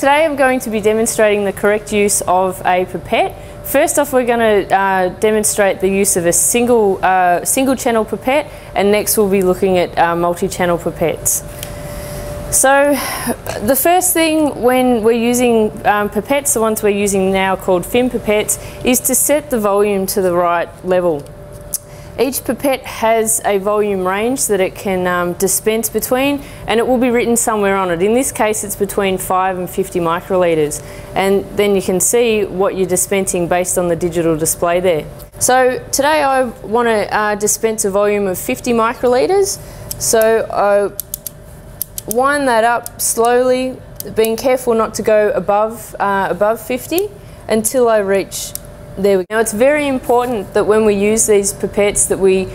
Today I'm going to be demonstrating the correct use of a pipette. First off, we're going to demonstrate the use of a single channel pipette, and next we'll be looking at multi-channel pipettes. So the first thing when we're using pipettes, the ones we're using now called fin pipettes, is to set the volume to the right level. Each pipette has a volume range that it can dispense between, and it will be written somewhere on it. In this case it's between 5 and 50 microlitres, and then you can see what you're dispensing based on the digital display there. So today I want to dispense a volume of 50 microlitres, so I wind that up slowly, being careful not to go above 50 until I reach there. Now it's very important that when we use these pipettes that we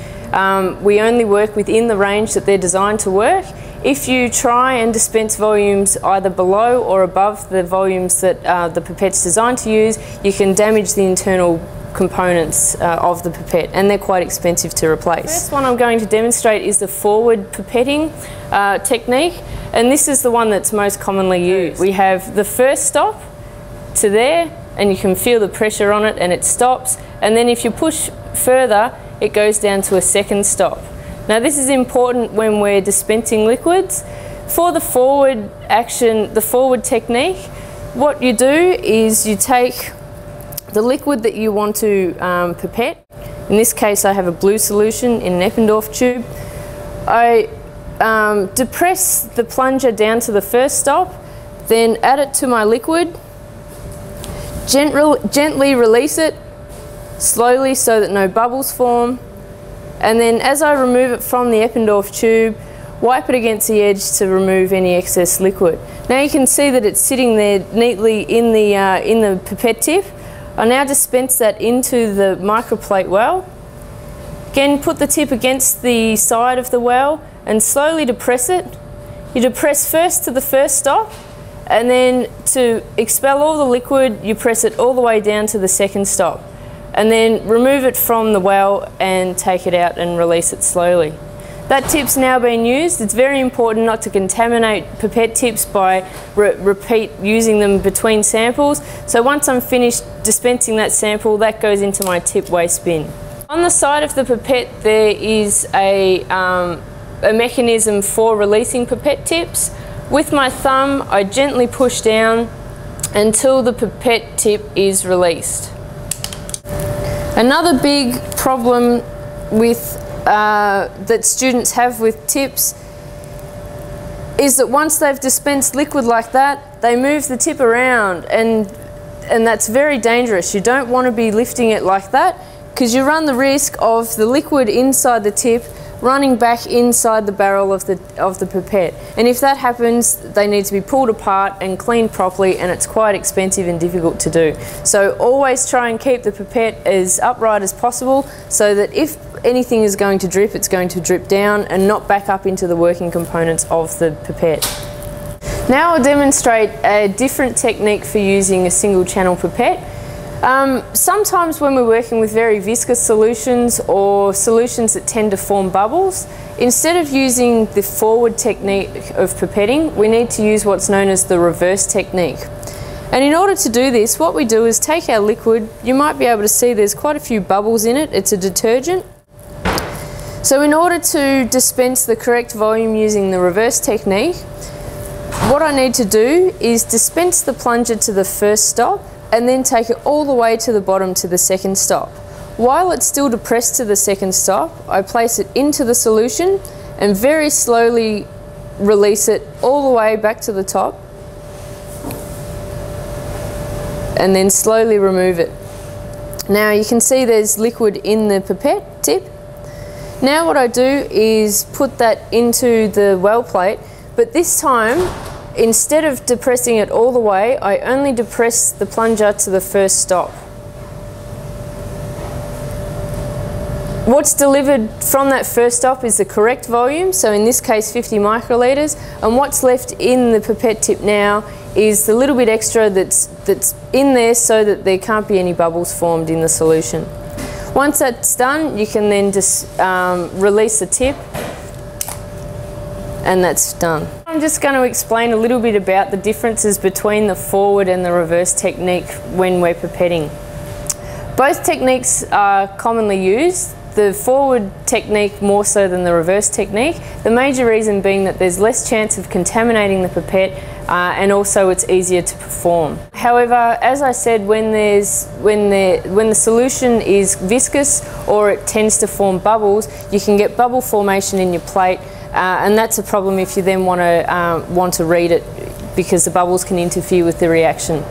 only work within the range that they're designed to work. If you try and dispense volumes either below or above the volumes that the pipette's designed to use, you can damage the internal components of the pipette, and they're quite expensive to replace. The first one I'm going to demonstrate is the forward pipetting technique, and this is the one that's most commonly used. We have the first stop to there, and you can feel the pressure on it and it stops, and then if you push further it goes down to a second stop. Now this is important when we're dispensing liquids. For the forward action, the forward technique, what you do is you take the liquid that you want to pipette. In this case I have a blue solution in an Eppendorf tube. I depress the plunger down to the first stop, then add it to my liquid, gently release it slowly so that no bubbles form, and then as I remove it from the Eppendorf tube, wipe it against the edge to remove any excess liquid. Now you can see that it's sitting there neatly in the pipette tip. I now dispense that into the microplate well. Again, put the tip against the side of the well and slowly depress it. You depress first to the first stop, and then to expel all the liquid you press it all the way down to the second stop, and then remove it from the well and take it out and release it slowly. That tip's now been used. It's very important not to contaminate pipette tips by repeat using them between samples. So once I'm finished dispensing that sample, that goes into my tip waste bin. On the side of the pipette there is a mechanism for releasing pipette tips. With my thumb I gently push down until the pipette tip is released. Another big problem with that students have with tips is that once they've dispensed liquid like that, they move the tip around, and that's very dangerous. You don't want to be lifting it like that because you run the risk of the liquid inside the tip running back inside the barrel of the pipette, and if that happens they need to be pulled apart and cleaned properly, and it's quite expensive and difficult to do. So always try and keep the pipette as upright as possible so that if anything is going to drip, it's going to drip down and not back up into the working components of the pipette. Now I'll demonstrate a different technique for using a single channel pipette. Sometimes when we're working with very viscous solutions or solutions that tend to form bubbles, instead of using the forward technique of pipetting, we need to use what's known as the reverse technique. And in order to do this, what we do is take our liquid. You might be able to see there's quite a few bubbles in it. It's a detergent. So in order to dispense the correct volume using the reverse technique, what I need to do is dispense the plunger to the first stop and then take it all the way to the bottom to the second stop. While it's still depressed to the second stop, I place it into the solution and very slowly release it all the way back to the top, and then slowly remove it. Now you can see there's liquid in the pipette tip. Now what I do is put that into the well plate, but this time instead of depressing it all the way, I only depress the plunger to the first stop. What's delivered from that first stop is the correct volume, so in this case 50 microlitres, and what's left in the pipette tip now is the little bit extra that's in there so that there can't be any bubbles formed in the solution. Once that's done, you can then just release the tip, and that's done. I'm just going to explain a little bit about the differences between the forward and the reverse technique when we're pipetting. Both techniques are commonly used, the forward technique more so than the reverse technique. The major reason being that there's less chance of contaminating the pipette and also it's easier to perform. However, as I said, when the solution is viscous or it tends to form bubbles, you can get bubble formation in your plate. And that's a problem if you then want to read it, because the bubbles can interfere with the reaction.